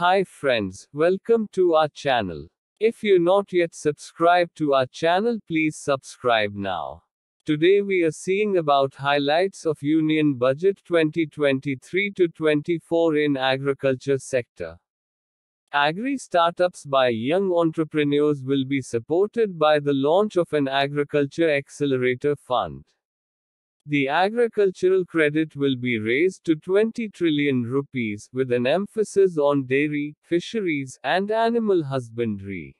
Hi friends, welcome to our channel. If you're not yet subscribed to our channel, please subscribe now. Today we are seeing about highlights of Union Budget 2023-24 in agriculture sector. Agri startups by young entrepreneurs will be supported by the launch of an agriculture accelerator fund. The agricultural credit will be raised to 20 trillion rupees, with an emphasis on dairy, fisheries, and animal husbandry.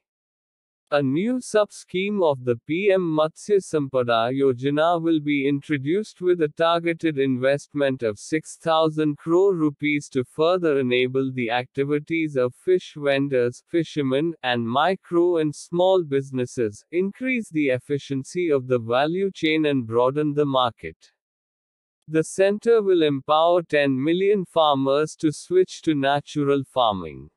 A new sub-scheme of the PM Matsya Sampada Yojana will be introduced with a targeted investment of 6,000 crore rupees to further enable the activities of fish vendors, fishermen, and micro and small businesses, increase the efficiency of the value chain and broaden the market. The center will empower 10 million farmers to switch to natural farming.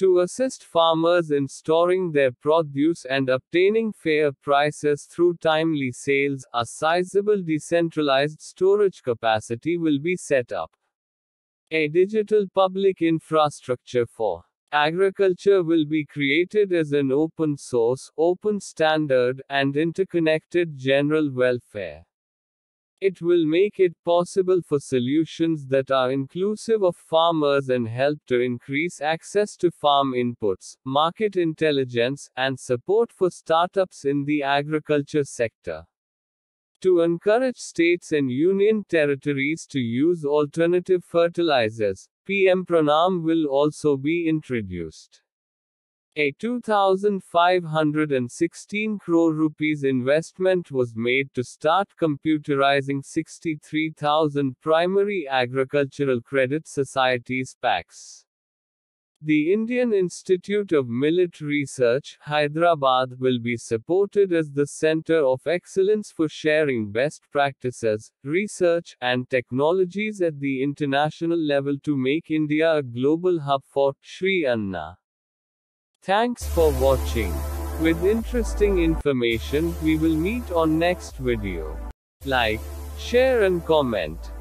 To assist farmers in storing their produce and obtaining fair prices through timely sales, a sizable decentralized storage capacity will be set up. A digital public infrastructure for agriculture will be created as an open source, open standard, and interconnected general welfare. It will make it possible for solutions that are inclusive of farmers and help to increase access to farm inputs, market intelligence, and support for startups in the agriculture sector. To encourage states and union territories to use alternative fertilizers, PM Pranam will also be introduced. A 2,516 crore rupees investment was made to start computerizing 63,000 primary agricultural credit societies (PACS). The Indian Institute of Millet Research, Hyderabad, will be supported as the center of excellence for sharing best practices, research, and technologies at the international level to make India a global hub for Shri Anna. Thanks for watching. With interesting information, we will meet on next video. Like, share and comment.